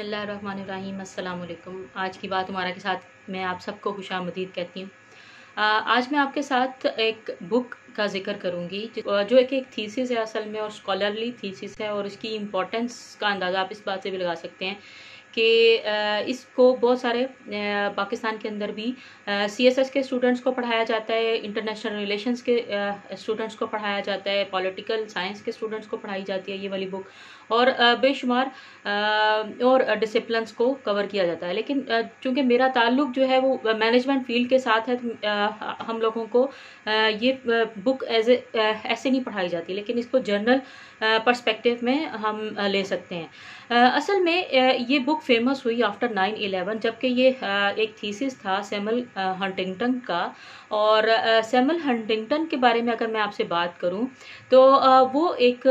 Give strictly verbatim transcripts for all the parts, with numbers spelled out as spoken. बिस्मिल्लाहिर्रहमानिर्रहीम। अस्सलाम वालेकुम। आज की बात हमारा के साथ मैं आप सबको खुशामदीद कहती हूँ। आज मैं आपके साथ एक बुक का जिक्र करूँगी जो एक एक थीसिस है असल में, और स्कॉलरली थीसिस है, और इसकी इम्पोर्टेंस का अंदाज़ा आप इस बात से भी लगा सकते हैं कि इसको बहुत सारे पाकिस्तान के अंदर भी सीएसएस के स्टूडेंट्स को पढ़ाया जाता है, इंटरनेशनल रिलेशंस के स्टूडेंट्स को पढ़ाया जाता है, पॉलिटिकल साइंस के स्टूडेंट्स को पढ़ाई जाती है ये वाली बुक, और बेशुमार और डिसिप्लिन्स को कवर किया जाता है। लेकिन चूँकि मेरा ताल्लुक जो है वो मैनेजमेंट फील्ड के साथ है, तो हम लोगों को ये बुक एज ऐसे नहीं पढ़ाई जाती, लेकिन इसको जर्नल पर्सपेक्टिव में हम ले सकते हैं। असल में ये बुक फेमस हुई आफ्टर नाइन इलेवन, जबकि ये एक थीसिस था सैमुअल हंटिंगटन का। और सैमुअल हंटिंगटन के बारे में अगर मैं आपसे बात करूं तो वो एक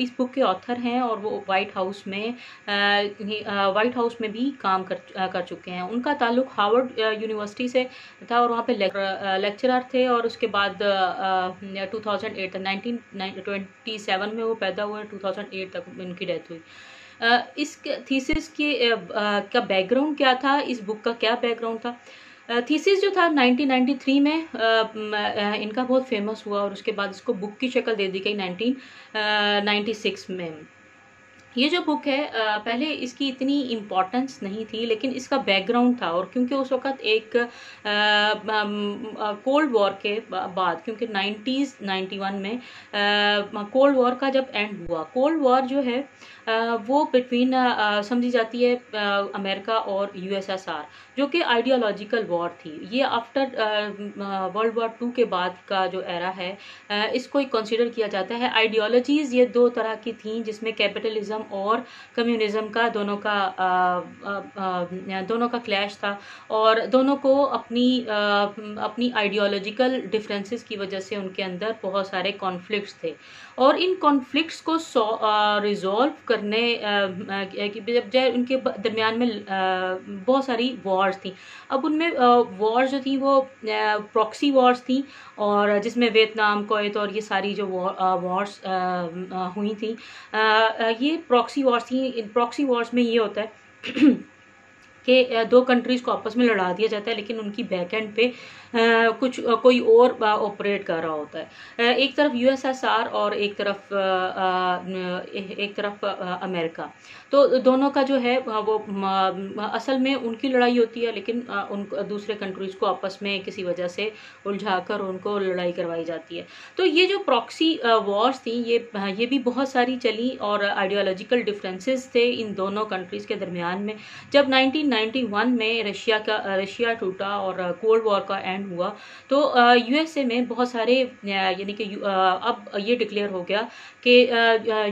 इस बुक के ऑथर हैं, और वो वाइट हाउस में वाइट हाउस में भी काम कर कर चुके हैं। उनका ताल्लुक हार्वर्ड यूनिवर्सिटी से था, और वहाँ पे लेक्चरर थे, और उसके बाद two thousand eight nineteen twenty seven में वो पैदा हुए, टू थाउजेंड एट तक उनकी डेथ हुई। इस थीसिस की का बैकग्राउंड क्या था, इस बुक का क्या बैकग्राउंड था? थीसिस जो था नाइनटीन नाइंटी थ्री में इनका बहुत फेमस हुआ, और उसके बाद इसको बुक की शक्ल दे दी गई नाइनटीन नाइंटी सिक्स में। ये जो बुक है पहले इसकी इतनी इम्पोर्टेंस नहीं थी, लेकिन इसका बैकग्राउंड था, और क्योंकि उस वक़्त एक कोल्ड वॉर के बाद, क्योंकि नाइन्टीज़ नाइन्टी वन में कोल्ड वॉर का जब एंड हुआ, कोल्ड वॉर जो है आ, वो बिटवीन समझी जाती है अमेरिका और यूएसएसआर, जो कि आइडियोलॉजिकल वॉर थी। ये आफ्टर वर्ल्ड वॉर टू के बाद का जो एरा है आ, इसको कंसिडर किया जाता है। आइडियोलॉजीज़ ये दो तरह की थी, जिसमें कैपिटलिज्म और कम्युनिज्म का दोनों का आ, आ, आ, दोनों का क्लैश था, और दोनों को अपनी आ, अपनी आइडियोलॉजिकल डिफरेंसेस की वजह से उनके अंदर बहुत सारे कॉन्फ्लिक्ट्स थे, और इन कॉन्फ्लिक्ट्स को रिजॉल्व करने की उनके दरमियान में बहुत सारी वॉर्स थी। अब उनमें वॉर्स जो थी वो प्रॉक्सी वॉर्स थी, और जिसमें वियतनाम, कुवैत और ये सारी जो वॉर्स हुई थी ये प्रॉक्सी वॉर्स थी। इन प्रॉक्सी वॉर्स में ये होता है कि दो कंट्रीज़ को आपस में लड़ा दिया जाता है, लेकिन उनकी बैकएंड पे आ, कुछ आ, कोई और ऑपरेट कर रहा होता है, एक तरफ यूएसएसआर और एक तरफ आ, आ, एक तरफ आ, अमेरिका। तो दोनों का जो है वो आ, असल में उनकी लड़ाई होती है, लेकिन आ, उन दूसरे कंट्रीज़ को आपस में किसी वजह से उलझाकर उनको लड़ाई करवाई जाती है। तो ये जो प्रॉक्सी वॉर्स थी ये ये भी बहुत सारी चली, और आइडियोलॉजिकल डिफरेंसेस थे इन दोनों कंट्रीज़ के दरमियान में। जब नाइनटीन नाइनटी वन में रशिया का रशिया टूटा और कोल्ड वॉर का एंड हुआ, तो यूएसए में बहुत सारे यानी कि अब ये डिक्लेयर हो गया कि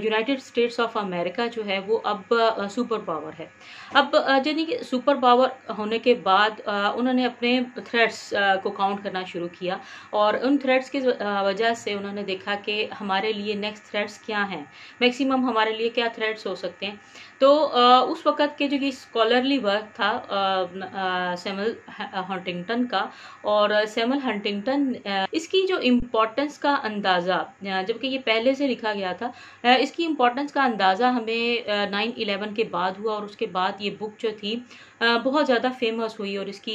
यूनाइटेड स्टेट्स ऑफ अमेरिका जो है वो अब सुपर पावर है। अब यानी कि सुपर पावर होने के बाद उन्होंने अपने थ्रेट्स को काउंट करना शुरू किया, और उन थ्रेट्स की वजह से उन्होंने देखा कि हमारे लिए नेक्स्ट थ्रेट्स क्या हैं, मैक्सिमम हमारे लिए क्या थ्रेट्स हो सकते हैं। तो उस वक़्त के जो ये स्कॉलरली वर्क था सैमुअल हंटिंगटन का, और सैमुअल हंटिंगटन इसकी जो इम्पोर्टेंस का अंदाज़ा, जबकि ये पहले से लिखा गया था, इसकी इम्पोर्टेंस का अंदाज़ा हमें नाइन इलेवन के बाद हुआ, और उसके बाद ये बुक जो थी बहुत ज़्यादा फेमस हुई, और इसकी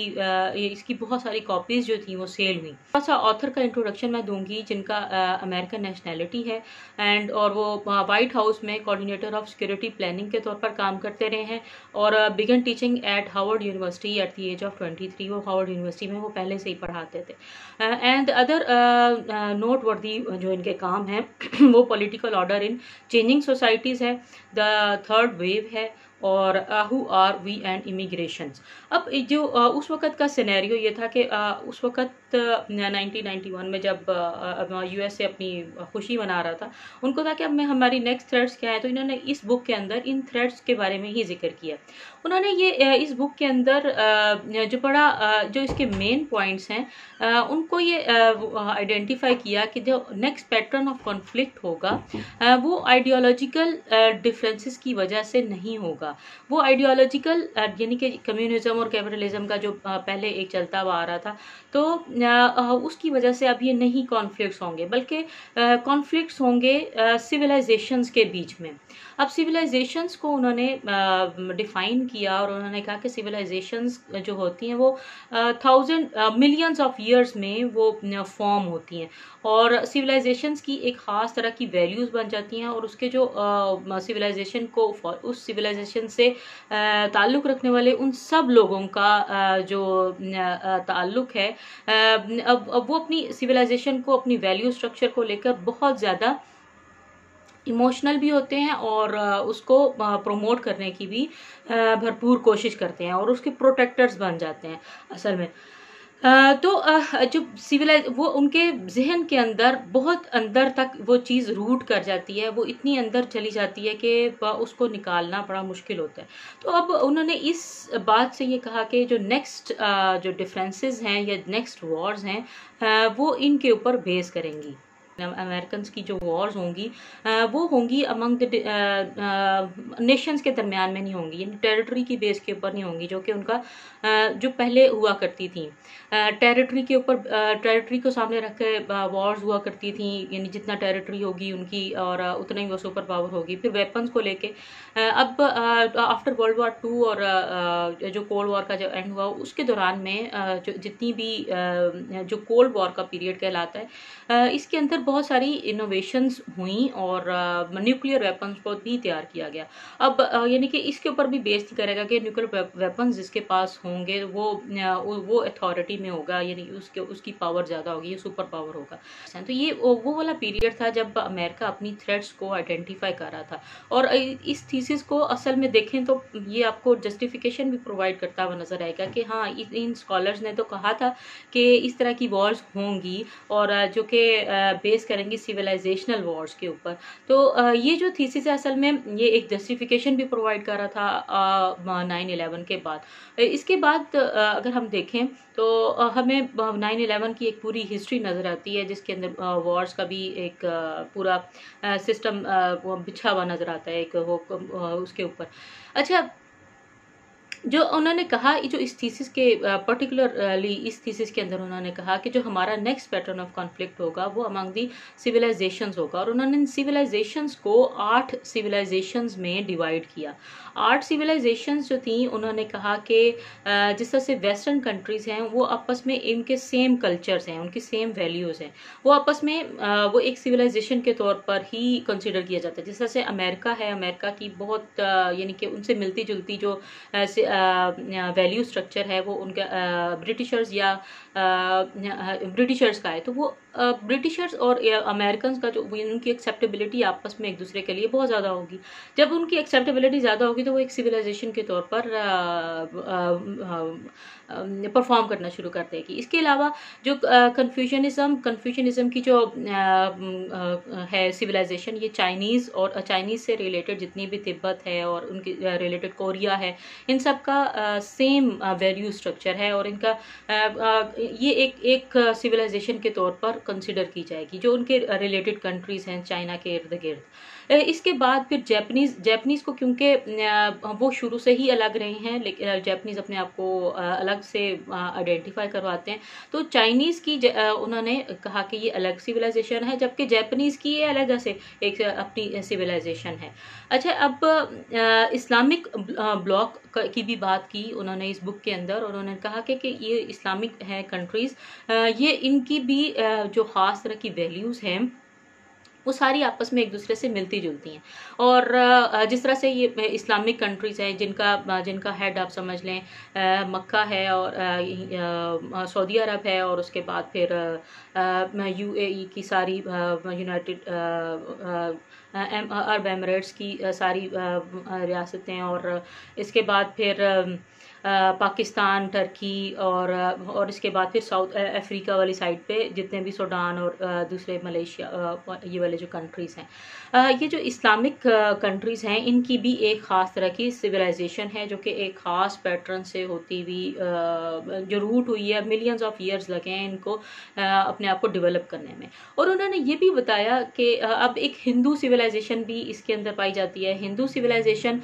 इसकी बहुत सारी कॉपीज़ जो थी वो सेल हुई। थोड़ा सा ऑथर का इंट्रोडक्शन मैं दूंगी, जिनका अमेरिकन नेशनैलिटी है, एंड और वो वाइट हाउस में कोऑर्डिनेटर ऑफ सिक्योरिटी प्लानिंग के तौर पर काम करते रहे हैं, और began teaching at Harvard University at the age of twenty three. वो हार्वर्ड यूनिवर्सिटी में वो पहले से ही पढ़ाते थे। एंड अदर नोट वर्दी जो इनके काम हैं वो political order in changing societies है, द थर्ड वेव है, और who are we and immigrations. अब जो उस वक़्त का सिनेरियो ये था कि उस वक़्त नाइनटीन नाइंटी वन में जब यूएसए अपनी खुशी मना रहा था, उनको था कि अब मैं हमारी नेक्स्ट थ्रेट्स क्या है, तो इन्होंने इस बुक के अंदर इन थ्रेट्स के बारे में ही जिक्र किया। उन्होंने ये इस बुक के अंदर जो बड़ा जो इसके मेन पॉइंट्स हैं उनको ये आइडेंटिफाई किया कि जो नेक्स्ट पैटर्न ऑफ कॉन्फ्लिक्ट होगा वो आइडियोलॉजिकल डिफरेंसेस की वजह से नहीं होगा। था, वो आइडियोलॉजिकल यानी कि कम्युनिज्म और कैपिटलिज्म का जो पहले एक चलता हुआ आ रहा था, तो उसकी वजह से अब ये नहीं कॉन्फ्लिक्ट्स होंगे बल्कि कॉन्फ्लिक्ट्स होंगे सिविलाइजेशंस के बीच में। अब सिविलाइजेशंस को उन्होंने डिफ़ाइन किया और उन्होंने कहा कि सिविलाइजेशंस जो होती हैं वो थाउजेंड मिलियंस ऑफ ईयर्स में वो फॉर्म होती हैं और सिविलाइजेशंस की एक ख़ास तरह की वैल्यूज़ बन जाती हैं और उसके जो सिविलाइजेशन को उस सिविलाइजेशन से ताल्लुक़ रखने वाले उन सब लोगों का जो ताल्लुक़ है अब अब वो अपनी सिविलाइजेशन को, अपनी वैल्यू स्ट्रक्चर को लेकर बहुत ज़्यादा इमोशनल भी होते हैं और उसको प्रमोट करने की भी भरपूर कोशिश करते हैं और उसके प्रोटेक्टर्स बन जाते हैं असल में। तो जो सिविलाइज वो उनके जहन के अंदर बहुत अंदर तक वो चीज़ रूट कर जाती है, वो इतनी अंदर चली जाती है कि उसको निकालना बड़ा मुश्किल होता है। तो अब उन्होंने इस बात से ये कहा कि जो नेक्स्ट जो डिफरेंसेस हैं या नेक्स्ट वॉर्स हैं वो इनके ऊपर बेस करेंगी। अमेरिकन्स की जो वॉर्स होंगी वो होंगी अमंग नेशंस के दरमियान में नहीं होंगी, यानी टेरिटरी की बेस के ऊपर नहीं होंगी, जो कि उनका जो पहले हुआ करती थी। टेरिटरी के ऊपर टेरिटरी को सामने रख के वॉर्स हुआ करती थी, यानी जितना टेरिटरी होगी उनकी और उतना ही वो सुपर पावर होगी। फिर वेपन्स को लेके अब आफ्टर वर्ल्ड वार टू और जो कोल्ड वॉर का जो एंड हुआ उसके दौरान में जो जितनी भी जो कोल्ड वॉर का पीरियड कहलाता है इसके अंदर बहुत सारी इनोवेशंस हुई और न्यूक्लियर वेपन्स को भी तैयार किया गया। अब यानी कि इसके ऊपर भी बेस करेगा कि न्यूक्लियर वेपन्स जिसके पास होंगे वो वो अथॉरिटी में होगा, यानी उसके उसकी पावर ज़्यादा होगी, सुपर पावर होगा। तो ये वो वाला पीरियड था जब अमेरिका अपनी थ्रेट्स को आइडेंटिफाई कर रहा था और इस थीसिस को असल में देखें तो ये आपको जस्टिफिकेशन भी प्रोवाइड करता हुआ नजर आएगा कि हाँ, इन स्कॉलर्स ने तो कहा था कि इस तरह की वॉर्स होंगी और जो कि बेस करेंगी सिविलाइजेशनल वॉर्स के ऊपर। तो ये जो थीसिस है असल में ये एक जस्टिफिकेशन भी प्रोवाइड कर रहा था नाइन इलेवन के बाद। इसके बाद अगर हम देखें तो हमें नाइन इलेवन की एक पूरी हिस्ट्री नज़र आती है जिसके अंदर वॉर्स का भी एक पूरा सिस्टम बिछा हुआ नज़र आता है एक वो उसके ऊपर। अच्छा, जो उन्होंने कहा जो इस थीसिस के पर्टिकुलरली इस थीसिस के अंदर उन्होंने कहा कि जो हमारा नेक्स्ट पैटर्न ऑफ कॉन्फ्लिक्ट होगा वो अमंग दी सिविलाइजेशंस होगा और उन्होंने इन सिविलाइजेशंस को आठ सिविलाइजेशंस में डिवाइड किया। आठ सिविलाइजेशंस जो थी उन्होंने कहा कि जिस तरह से वेस्टर्न कंट्रीज़ हैं वो आपस में इनके सेम कल्चर्स हैं, उनकी सेम वैल्यूज़ हैं, वो आपस में वो एक सिविलाइजेशन के तौर पर ही कंसिडर किया जाता है। जिस तरह से अमेरिका है, अमेरिका की बहुत यानी कि उनसे मिलती जुलती जो वैल्यू स्ट्रक्चर है वो उनका ब्रिटिशर्स या ब्रिटिशर्स का है, तो वो ब्रिटिशर्स और अमेरिकन का जो उनकी एक्सेप्टेबिलिटी आपस में एक दूसरे के लिए बहुत ज़्यादा होगी। जब उनकी एक्सेप्टेबिलिटी ज़्यादा होगी तो वो एक सिविलाइजेशन के तौर पर परफॉर्म करना शुरू कर देगी। इसके अलावा जो कन्फ्यूशनिज़म कन्फ्यूशनिज़म की जो है सिविलाइजेशन, ये चाइनीज़ और चाइनीज़ से रिलेटेड जितनी भी तिब्बत है और उनकी रिलेटेड कोरिया है, इन सब का सेम वैल्यू स्ट्रक्चर है और इनका ये एक एक सिविलाइजेशन के तौर पर कंसिडर की जाएगी जो उनके रिलेटेड कंट्रीज़ हैं चाइना के इर्द गिर्द। इसके बाद फिर जैपनीज़ जैपनीज़ को क्योंकि वो शुरू से ही अलग रहे हैं, लेकिन जैपनीज़ अपने आप को अलग से आइडेंटिफाई करवाते हैं, तो चाइनीज़ की उन्होंने कहा कि ये अलग सिविलाइजेशन है जबकि जैपनीज़ की ये अलग से एक अपनी सिविलाइजेशन है। अच्छा, अब इस्लामिक ब्लॉक की भी बात की उन्होंने इस बुक के अंदर, उन्होंने कहा कि, कि ये इस्लामिक है कंट्रीज़, ये इनकी भी जो ख़ास तरह की वैल्यूज़ हैं वो सारी आपस में एक दूसरे से मिलती जुलती हैं और जिस तरह से ये इस्लामिक कंट्रीज़ हैं जिनका जिनका हेड आप समझ लें मक्का है और सऊदी अरब है और उसके बाद फिर यूएई की सारी यूनाइटेड अरब एमरेट्स की सारी रियासतें और इसके बाद फिर पाकिस्तान, टर्की और और इसके बाद फिर साउथ अफ्रीका वाली साइड पे जितने भी सूडान और दूसरे मलेशिया ये वाले जो कंट्रीज़ हैं, ये जो इस्लामिक कंट्रीज़ हैं इनकी भी एक ख़ास तरह की सिविलाइजेशन है जो कि एक ख़ास पैटर्न से होती हुई जो रूट हुई है, मिलियंस ऑफ ईयर्स लगे हैं इनको अपने आप को डेवलप करने में। और उन्होंने ये भी बताया कि अब एक हिंदू सिविलाइजेशन भी इसके अंदर पाई जाती है। हिंदू सिविलाइजेशन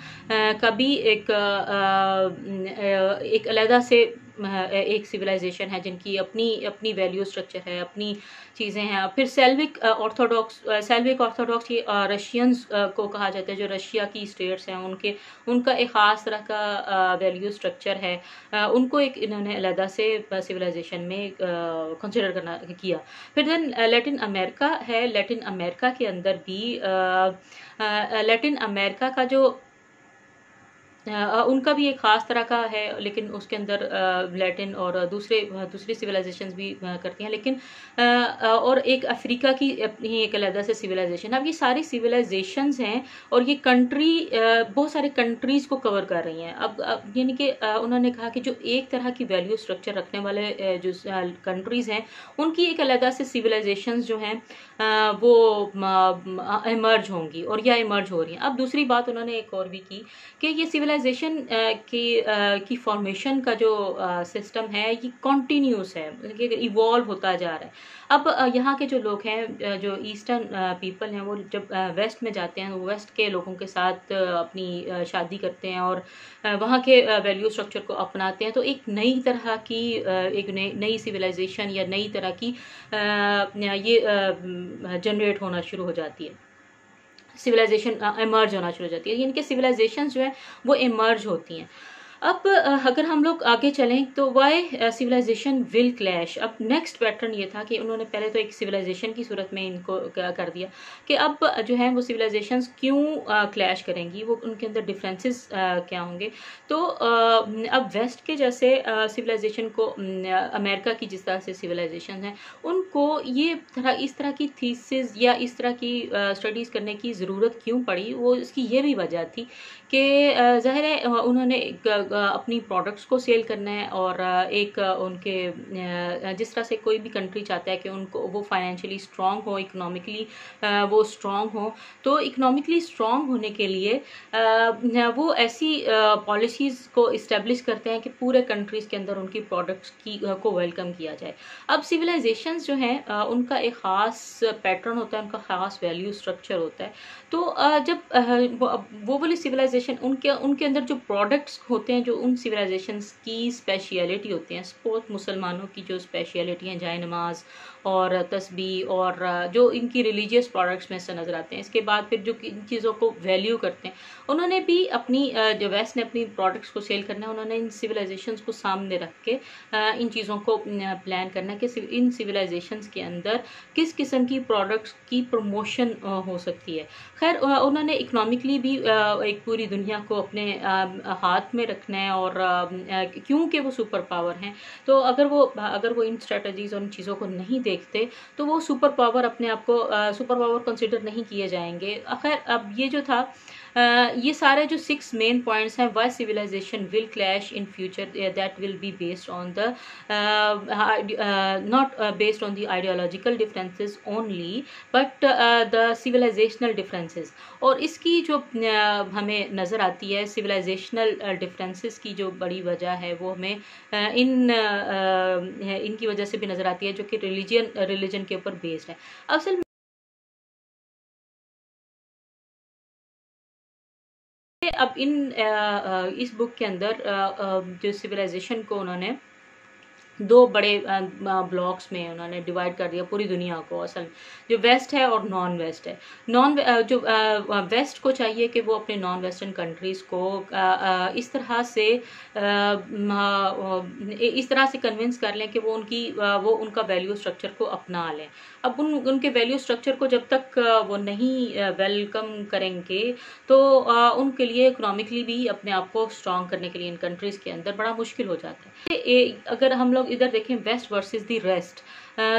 का भी एक एक अलग से एक सिविलाइजेशन है जिनकी अपनी अपनी वैल्यू स्ट्रक्चर है, अपनी चीज़ें हैं। फिर सेल्विक ऑर्थोडॉक्स, सेल्विक ऑर्थोडॉक्स ये रशियंस को कहा जाता है जो रशिया की स्टेट्स हैं, उनके उनका एक ख़ास तरह का वैल्यू स्ट्रक्चर है, उनको एक इन्होंने अलग से सिविलाइजेशन में कंसिडर करना किया। फिर देन लैटिन अमेरिका है, लैटिन अमेरिका के अंदर भी लैटिन अमेरिका का जो उनका भी एक ख़ास तरह का है, लेकिन उसके अंदर लैटिन और दूसरे दूसरी सिविलाइजेशंस भी करती हैं, लेकिन और एक अफ्रीका की अपनी एक अलग से सिविलाइजेशन। अब ये सारी सिविलाइजेशंस हैं और ये कंट्री बहुत सारे कंट्रीज़ को कवर कर रही हैं। अब, अब यानी कि उन्होंने कहा कि जो एक तरह की वैल्यू स्ट्रक्चर रखने वाले जो कंट्रीज़ हैं उनकी एक अलग से सिविलाइजेशंस जो हैं वो इमर्ज होंगी और या इमर्ज हो रही हैं। अब दूसरी बात उन्होंने एक और भी की कि ये सिविलाइजेशन की की फॉर्मेशन का जो सिस्टम है ये कॉन्टीन्यूस है, इवॉल्व होता जा रहा है। अब यहाँ के जो लोग हैं, जो ईस्टर्न पीपल हैं, वो जब वेस्ट में जाते हैं, वो वेस्ट के लोगों के साथ अपनी शादी करते हैं और वहाँ के वैल्यू स्ट्रक्चर को अपनाते हैं, तो एक नई तरह की एक नई सिविलाइजेशन या नई तरह की ये जनरेट होना शुरू हो जाती है, सिविलाइजेशन इमर्ज होना शुरू हो जाती है। इनके सिविलाइजेशन जो है वो इमर्ज होती हैं। अब अगर हम लोग आगे चलें तो वाई सिविलाइजेशन विल क्लैश। अब नेक्स्ट पैटर्न ये था कि उन्होंने पहले तो एक सिविलाइजेशन की सूरत में इनको कर दिया कि अब जो है वो सिविलाइजेशंस क्यों क्लैश करेंगी, वो उनके अंदर डिफरेंसेस क्या होंगे। तो अब वेस्ट के जैसे सिविलाइजेशन को, अमेरिका की जिस तरह से सिविलाइजेशन है उनको ये तरह इस तरह की थीसिस या इस तरह की स्टडीज़ करने की ज़रूरत क्यों पड़ी, वो इसकी ये भी वजह थी कि ज़ाहिर है उन्होंने अपनी प्रोडक्ट्स को सेल करना है और एक उनके जिस तरह से कोई भी कंट्री चाहता है कि उनको वो फाइनेंशियली स्ट्रांग हो, इकोनॉमिकली वो स्ट्रांग हो, तो इकोनॉमिकली स्ट्रांग होने के लिए वो ऐसी पॉलिसीज़ को इस्टेब्लिश करते हैं कि पूरे कंट्रीज़ के अंदर उनकी प्रोडक्ट्स की को वेलकम किया जाए। अब सिविलाइजेशंस जो हैं उनका एक ख़ास पैटर्न होता है, उनका ख़ास वैल्यू स्ट्रक्चर होता है। तो जब वो वाली सिविलाइजेशन उनके उनके अंदर जो प्रोडक्ट्स होते हैं जो उन सिविलाइजेशंस की स्पेशलिटी होती हैं, स्पोर्ट मुसलमानों की जो स्पेशलिटी हैं, जाए नमाज और तस्बीह और जो इनकी रिलीजियस प्रोडक्ट्स में से नज़र आते हैं। इसके बाद फिर जो इन चीज़ों को वैल्यू करते हैं, उन्होंने भी अपनी जो वेस्ट ने अपनी प्रोडक्ट्स को सेल करना है, उन्होंने इन सिविलाइजेशंस को सामने रख के इन चीज़ों को प्लान करना कि इन सिविलाइजेशंस के अंदर किस किस्म की प्रोडक्ट्स की प्रमोशन हो सकती है। खैर उन्होंने इकनॉमिकली भी एक पूरी दुनिया को अपने हाथ में रखना है और क्योंकि वो सुपर पावर हैं, तो अगर वो अगर वो इन स्ट्रेटजीज़ और इन चीज़ों को नहीं देखते तो वो सुपर पावर अपने आप को सुपर पावर कंसिडर नहीं किए जाएंगे। खैर अब ये जो था Uh, ये सारे जो सिक्स मेन पॉइंट्स हैं, why civilization will clash in future, that will be based on the not based on the ideological differences only but the civilizational differences. और इसकी जो uh, हमें नज़र आती है सिविलाइजेशनल डिफरेंसेस uh, की जो बड़ी वजह है वो हमें uh, इन uh, इनकी वजह से भी नज़र आती है जो कि रिलीजन रिलीजन के ऊपर बेस्ड है। असल अब इन आ, आ, इस बुक के अंदर आ, आ, जो सिविलाइजेशन को उन्होंने दो बड़े ब्लॉक्स में उन्होंने डिवाइड कर दिया पूरी दुनिया को, असल जो वेस्ट है और नॉन वेस्ट है। नॉन जो वेस्ट को चाहिए कि वो अपने नॉन वेस्टर्न कंट्रीज़ को इस तरह से इस तरह से कन्विंस कर लें कि वो उनकी वो उनका वैल्यू स्ट्रक्चर को अपना लें। अब उन उनके वैल्यू स्ट्रक्चर को जब तक वो नहीं वेलकम करेंगे तो उनके लिए इकोनॉमिकली भी अपने आप को स्ट्रॉन्ग करने के लिए इन कंट्रीज़ के अंदर बड़ा मुश्किल हो जाता है। अगर हम लोग इधर देखें वेस्ट वर्सेस दी रेस्ट,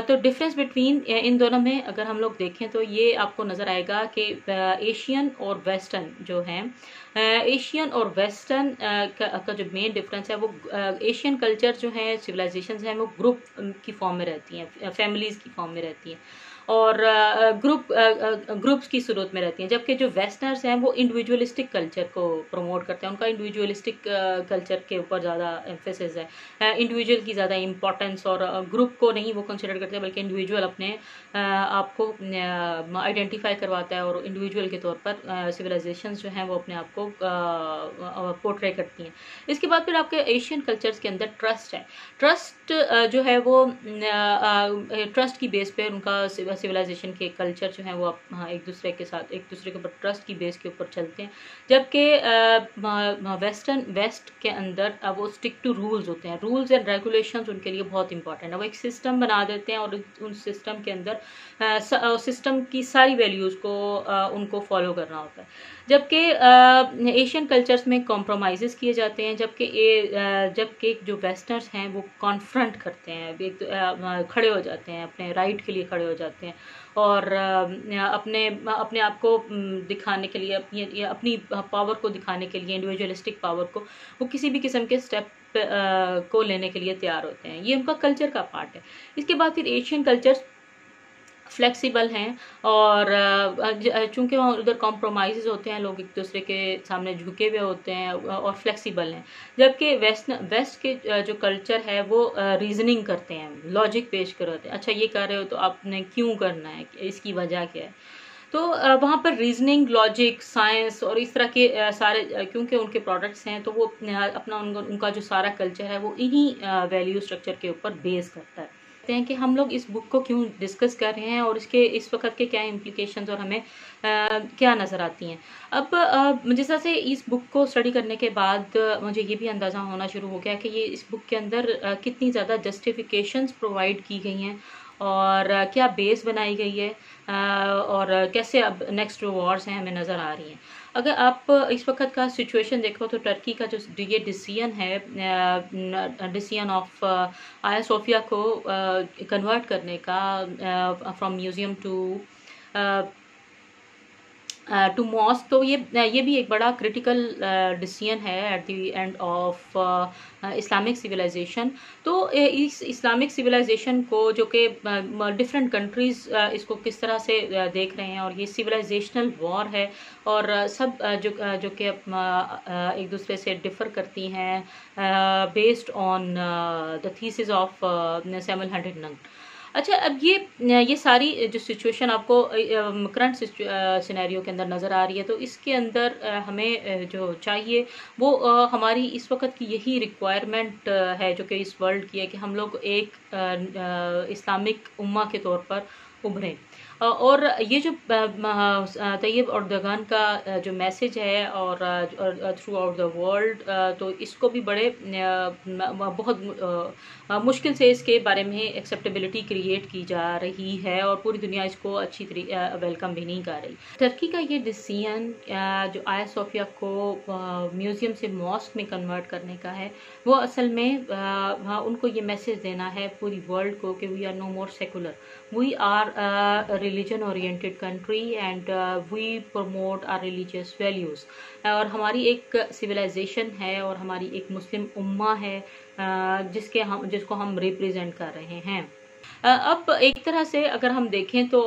तो डिफरेंस बिटवीन इन दोनों में अगर हम लोग देखें तो ये आपको नज़र आएगा कि एशियन और वेस्टर्न जो है, एशियन और वेस्टर्न का जो मेन डिफरेंस है वो एशियन कल्चर जो है, सिविलाइजेशंस हैं, वो ग्रुप की फॉर्म में रहती हैं, फैमिलीज़ की फॉर्म में रहती हैं और ग्रुप ग्रुप्स की सूरत में रहती हैं, जबकि जो वेस्टर्नर्स हैं वो इंडिविजुअलिस्टिक कल्चर को प्रमोट करते हैं। उनका इंडिविजुअलिस्टिक कल्चर के ऊपर ज़्यादा एम्फेसिस है, इंडिविजुअल की ज़्यादा इंपॉर्टेंस, और ग्रुप को नहीं वो कंसिडर करते बल्कि इंडिविजुअल अपने आप को आइडेंटिफाई करवाता है और इंडिविजुअल के तौर पर सिविलाइजेशन जो हैं वो अपने आप को पोर्ट्रे करती हैं। इसके बाद फिर आपके एशियन कल्चर्स के अंदर ट्रस्ट है। ट्रस्ट जो है वो ट्रस्ट की बेस पर उनका सिविलाइजेशन के कल्चर जो है वो आप हाँ, एक दूसरे के साथ एक दूसरे के ऊपर ट्रस्ट की बेस के ऊपर चलते हैं, जबकि वेस्टर्न वेस्ट के अंदर अब वो स्टिक टू रूल्स होते हैं। रूल्स एंड रेगुलेशंस उनके लिए बहुत इंपॉर्टेंट है, वो एक सिस्टम बना देते हैं और उन सिस्टम के अंदर आ, सिस्टम की सारी वैल्यूज़ को आ, उनको फॉलो करना होता है, जबकि एशियन कल्चर्स में कॉम्प्रोमाइज़ किए जाते हैं, जबकि जबकि जो वेस्टर्नर्स हैं वो कॉन्फ्रंट करते हैं, एक खड़े हो जाते हैं, अपने राइट के लिए खड़े हो जाते हैं और अपने अपने आप को दिखाने के लिए, अपनी अपनी पावर को दिखाने के लिए, इंडिविजुअलिस्टिक पावर को, वो किसी भी किस्म के स्टेप को लेने के लिए तैयार होते हैं। ये उनका कल्चर का पार्ट है। इसके बाद फिर एशियन कल्चर्स फ्लेक्सिबल हैं और चूंकि वहाँ उधर कॉम्प्रोमाइज़ होते हैं, लोग एक दूसरे के सामने झुके हुए होते हैं और फ्लेक्सिबल हैं, जबकि वेस्ट वेस्ट के जो कल्चर है वो रीजनिंग करते हैं, लॉजिक पेश करते हैं। अच्छा ये कर रहे हो तो आपने क्यों करना है, इसकी वजह क्या है, तो वहाँ पर रीजनिंग, लॉजिक, साइंस और इस तरह के सारे, क्योंकि उनके प्रोडक्ट्स हैं तो वो अपना उनका जो सारा कल्चर है वो इन्हीं वैल्यू स्ट्रक्चर के ऊपर बेस करता है। हैं कि हम लोग इस बुक को क्यों डिस्कस कर रहे हैं और इसके इस वक्त के क्या इम्प्लीकेशंस और हमें आ, क्या नज़र आती हैं। अब जिस तरह से इस बुक को स्टडी करने के बाद मुझे ये भी अंदाज़ा होना शुरू हो गया कि ये इस बुक के अंदर आ, कितनी ज़्यादा जस्टिफिकेशंस प्रोवाइड की गई हैं और आ, क्या बेस बनाई गई है आ, और कैसे अब नेक्स्ट रिवॉर्ड्स हैं हमें नज़र आ रही हैं। अगर आप इस वक्त का सिचुएशन देखो तो टर्की का जो ये डिसीजन है, डिसीजन ऑफ आयासोफिया को कन्वर्ट करने का from museum to to mosque, तो ये ये भी एक बड़ा क्रिटिकल डिसीजन है at the end of Islamic civilization. तो इस इस्लामिक सिविलाइजेशन को जो कि डिफरेंट कंट्रीज़ इसको किस तरह से देख रहे हैं, और ये सिविलाइजेशनल वॉर है और सब जो जो कि एक दूसरे से डिफ़र करती हैं based on the thesis of Samuel Huntington. अच्छा, अब ये ये सारी जो सिचुएशन आपको करंट सिनेरियो के अंदर नज़र आ रही है, तो इसके अंदर हमें जो चाहिए वो हमारी इस वक्त की यही रिक्वायरमेंट है जो कि इस वर्ल्ड की है कि हम लोग एक इस्लामिक उम्मा के तौर पर उभरें। और ये जो तैयब अर्दोग़ान का जो मैसेज है और थ्रू आउट द वर्ल्ड, तो इसको भी बड़े बहुत मुश्किल से इसके बारे में एक्सेप्टेबिलिटी क्रिएट की जा रही है और पूरी दुनिया इसको अच्छी तरीके वेलकम भी नहीं कर रही। टर्की का ये डिसीजन जो आया सोफिया को म्यूज़ियम से मॉस्क में कन्वर्ट करने का है, वो असल में उनको ये मैसेज देना है पूरी वर्ल्ड को कि we are no more secular, we are religion oriented country and we promote are religious values. और हमारी एक सिविलाइजेशन है और हमारी एक मुस्लिम उम्मा है uh, जिसके हम जिसको हम रिप्रेजेंट कर रहे हैं। अब एक तरह से अगर हम देखें तो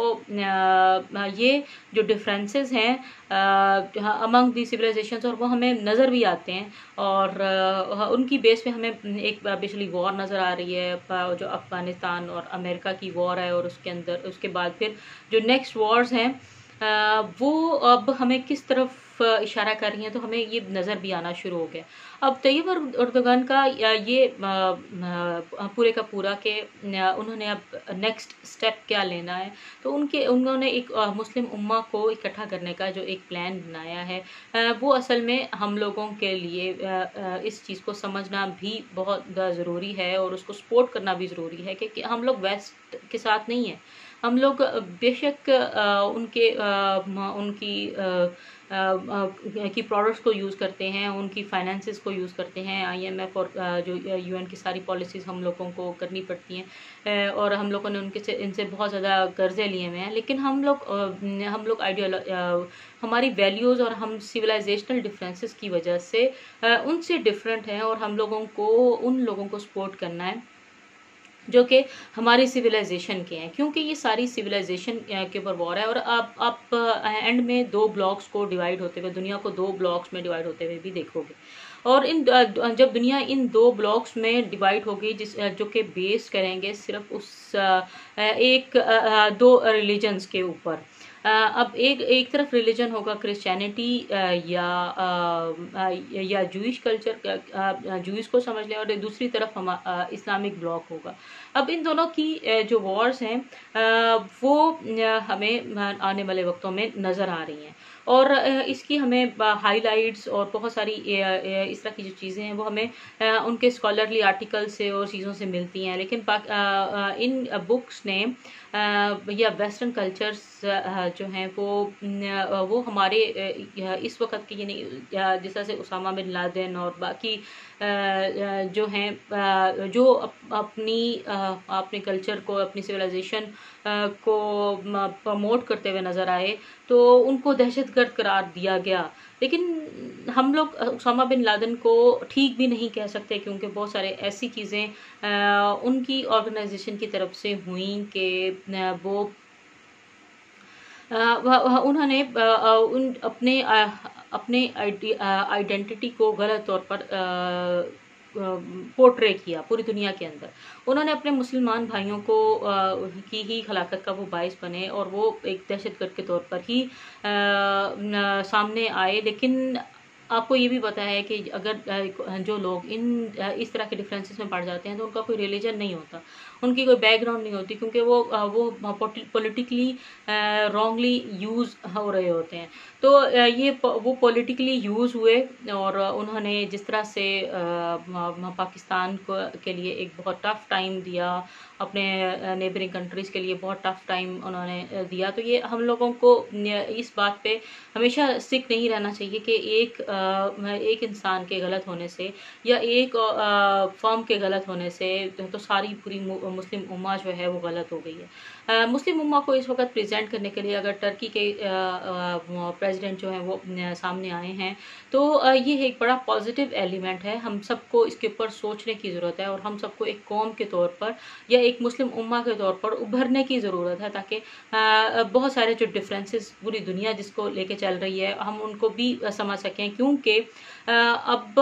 ये जो डिफरेंसेस हैं अमंग दी सिविलाइजेशंस, और वो हमें नज़र भी आते हैं और उनकी बेस पे हमें एक पिछली वॉर नज़र आ रही है जो अफ़गानिस्तान और अमेरिका की वॉर है, और उसके अंदर उसके बाद फिर जो नेक्स्ट वॉर्स हैं वो अब हमें किस तरफ इशारा कर रही हैं, तो हमें ये नज़र भी आना शुरू हो गया। अब तैयब अर्दोग़ान का ये पूरे का पूरा के उन्होंने अब नेक्स्ट स्टेप क्या लेना है, तो उनके उन्होंने एक मुस्लिम उम्मा को इकट्ठा करने का जो एक प्लान बनाया है, वो असल में हम लोगों के लिए इस चीज़ को समझना भी बहुत ज़रूरी है और उसको सपोर्ट करना भी ज़रूरी है कि हम लोग वेस्ट के साथ नहीं हैं। हम लोग बेशक उनके उनकी की प्रोडक्ट्स को यूज़ करते हैं, उनकी फाइनेंसिस को यूज़ करते हैं। आई एम एफ और जो यू एन की सारी पॉलिसीज़ हम लोगों को करनी पड़ती हैं और हम लोगों ने उनके से इनसे बहुत ज़्यादा कर्जे लिए हुए हैं। लेकिन हम लोग हम लोग आइडियोलॉ हमारी वैल्यूज़ और हम सिविलाइजेशनल डिफरेंसेस की वजह से उनसे डिफरेंट हैं और हम लोगों को उन लोगों को सपोर्ट करना है जो कि हमारी सिविलाइजेशन के हैं, क्योंकि ये सारी सिविलाइजेशन के ऊपर वॉर है। और आप आप एंड में दो ब्लॉक्स को डिवाइड होते हुए, दुनिया को दो ब्लॉक्स में डिवाइड होते हुए भी देखोगे। और इन जब दुनिया इन दो ब्लॉक्स में डिवाइड होगी, जिस जो कि बेस करेंगे सिर्फ उस एक दो रिलीजन्स के ऊपर। अब एक एक तरफ रिलीजन होगा क्रिश्चियनिटी या या जूइश कल्चर, जूइश को समझ लें, और दूसरी तरफ हम इस्लामिक ब्लॉक होगा। अब इन दोनों की जो वॉर्स हैं वो हमें आने वाले वक्तों में नज़र आ रही हैं और इसकी हमें हाईलाइट्स और बहुत सारी इस तरह की जो चीज़ें हैं वो हमें उनके स्कॉलरली आर्टिकल से और चीज़ों से मिलती हैं। लेकिन इन बुक्स ने या वेस्टर्न कल्चर्स जो हैं वो वो हमारे इस वक्त की, यानी जिस तरह से उसामा बिन लादेन और बाकी जो हैं जो अपनी अपने कल्चर को, अपनी सिविलाइजेशन को प्रमोट करते हुए नज़र आए, तो उनको दहशतगर्द करार दिया गया। लेकिन हम लोग उसामा बिन लादेन को ठीक भी नहीं कह सकते, क्योंकि बहुत सारे ऐसी चीज़ें उनकी ऑर्गेनाइजेशन की तरफ से हुई कि वो उन्होंने उन अपने अपने आइडेंटिटी को गलत तौर पर पोर्ट्रे किया पूरी दुनिया के अंदर। उन्होंने अपने मुसलमान भाइयों को की ही हलाकत का वो बायस बने और वो एक दहशतगर्द के तौर पर ही सामने आए। लेकिन आपको ये भी पता है कि अगर जो लोग इन इस तरह के डिफरेंसेस में पड़ जाते हैं तो उनका कोई रिलीजन नहीं होता, उनकी कोई बैकग्राउंड नहीं होती, क्योंकि वो वो पॉलिटिकली रॉन्गली यूज़ हो रहे होते हैं। तो ये वो पॉलिटिकली यूज़ हुए और उन्होंने जिस तरह से पाकिस्तान के लिए एक बहुत टफ़ टाइम दिया, अपने नेबरिंग कंट्रीज़ के लिए बहुत टफ़ टाइम उन्होंने दिया। तो ये हम लोगों को इस बात पर हमेशा स्टिक नहीं रहना चाहिए कि एक एक इंसान के गलत होने से या एक फॉर्म के गलत होने से तो सारी पूरी मुस्लिम उम्मा जो है वो गलत हो गई है। मुस्लिम उम्मा को इस वक्त प्रेजेंट करने के लिए अगर टर्की के प्रेसिडेंट जो हैं वो सामने आए हैं तो ये एक बड़ा पॉजिटिव एलिमेंट है। हम सबको इसके ऊपर सोचने की ज़रूरत है और हम सबको एक कौम के तौर पर या एक मुस्लिम उम्मा के तौर पर उभरने की ज़रूरत है, ताकि बहुत सारे जो डिफरेंसेस पूरी दुनिया जिसको लेके चल रही है हम उनको भी समझ सकें। क्योंकि अब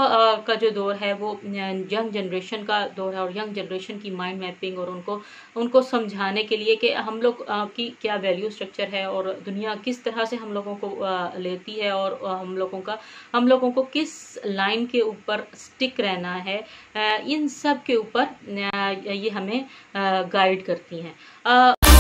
का जो दौर है वो यंग जनरेशन का दौर है और यंग जनरेशन की माइंड मैपिंग और उनको उनको समझाने के लिए कि हम लोग की क्या वैल्यू स्ट्रक्चर है और दुनिया किस तरह से हम लोगों को लेती है और हम लोगों का हम लोगों को किस लाइन के ऊपर स्टिक रहना है, इन सब के ऊपर ये हमें गाइड करती हैं।